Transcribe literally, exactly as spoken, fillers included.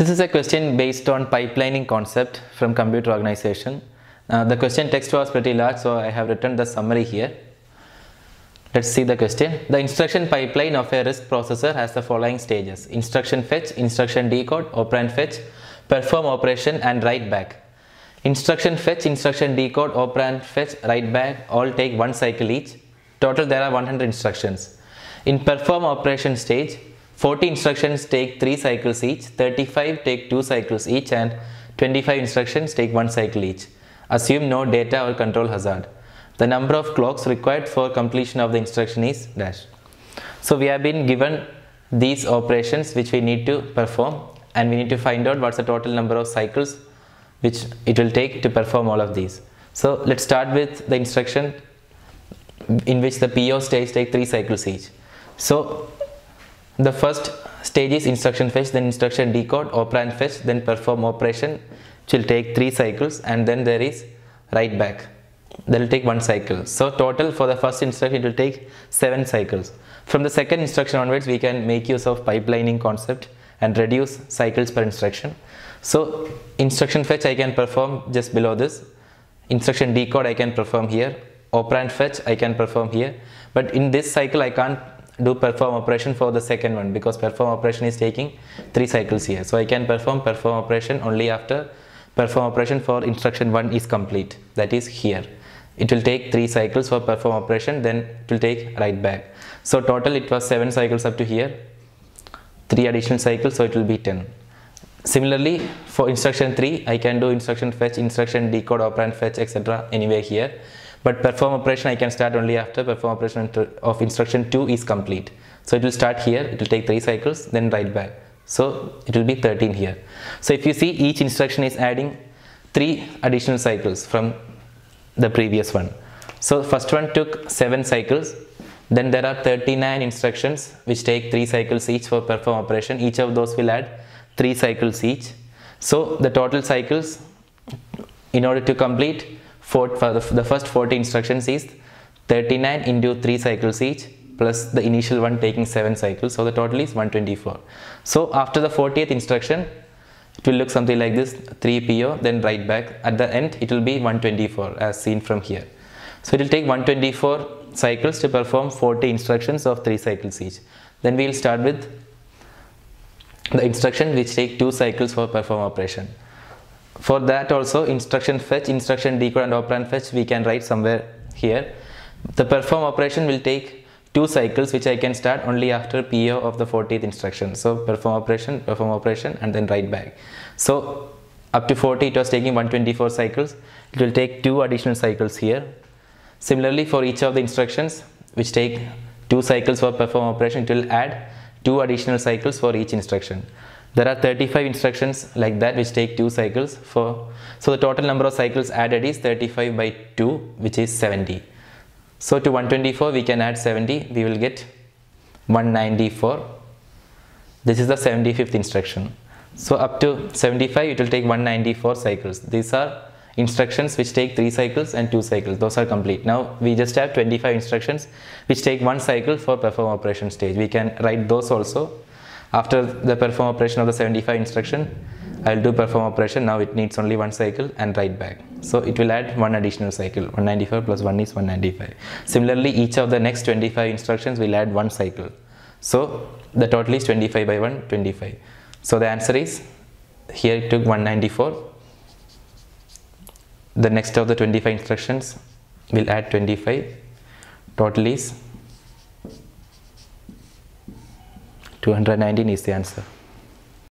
This is a question based on pipelining concept from computer organization. Uh, the question text was pretty large, so I have written the summary here. Let's see the question. The instruction pipeline of a RISC processor has the following stages: instruction fetch, instruction decode, operand fetch, perform operation and write back. Instruction fetch, instruction decode, operand fetch, write back all take one cycle each. Total there are one hundred instructions. In perform operation stage, forty instructions take three cycles each, thirty-five take two cycles each and twenty-five instructions take one cycle each. Assume no data or control hazard. The number of clocks required for completion of the instruction is dash. So we have been given these operations which we need to perform, and we need to find out what's the total number of cycles which it will take to perform all of these. So let's start with the instruction in which the P O stage take three cycles each. So the first stage is instruction fetch, then instruction decode, operand fetch, then perform operation, which will take three cycles, and then there is write back. That will take one cycle. So total for the first instruction it will take seven cycles. From the second instruction onwards we can make use of pipelining concept and reduce cycles per instruction. So instruction fetch I can perform just below this, instruction decode I can perform here, operand fetch I can perform here, but in this cycle I can't do perform operation for the second one because perform operation is taking three cycles here. So I can perform perform operation only after perform operation for instruction one is complete, that is here. It will take three cycles for perform operation, then it will take write back. So total it was seven cycles up to here, three additional cycles, so it will be ten. Similarly for instruction three I can do instruction fetch, instruction decode, operand fetch, etc. anywhere here, but perform operation I can start only after perform operation of instruction two is complete. So it will start here, it will take three cycles, then write back. So it will be thirteen here. So if you see, each instruction is adding three additional cycles from the previous one. So first one took seven cycles, then there are thirty-nine instructions which take three cycles each for perform operation. Each of those will add three cycles each. So the total cycles in order to complete For the first forty instructions is thirty-nine into three cycles each plus the initial one taking seven cycles, so the total is one hundred twenty-four. So after the fortieth instruction it will look something like this, three P O then write back. At the end it will be one hundred twenty-four as seen from here. So it will take one hundred twenty-four cycles to perform forty instructions of three cycles each. Then we will start with the instruction which take two cycles for perform operation. For that also, instruction fetch, instruction decode and operand fetch we can write somewhere here. The perform operation will take two cycles which I can start only after P O of the fortieth instruction. So perform operation, perform operation and then write back. So up to forty it was taking one hundred twenty-four cycles. It will take two additional cycles here. Similarly for each of the instructions which take two cycles for perform operation, it will add two additional cycles for each instruction. There are thirty-five instructions like that which take two cycles for, so the total number of cycles added is thirty-five by two, which is seventy. So to one hundred twenty-four we can add seventy, we will get one hundred ninety-four. This is the seventy-fifth instruction. So up to seventy-five it will take one hundred ninety-four cycles. These are instructions which take three cycles and two cycles, those are complete. Now we just have twenty-five instructions which take one cycle for perform operation stage. We can write those also. After the perform operation of the seventy-five instruction, I will do perform operation. Now it needs only one cycle and write back. So it will add one additional cycle. one hundred ninety-five plus one is one hundred ninety-five. Similarly, each of the next twenty-five instructions will add one cycle. So the total is twenty-five by one, twenty-five. So the answer is, here it took one hundred ninety-four. The next of the twenty-five instructions will add twenty-five. Total is two hundred nineteen is the answer.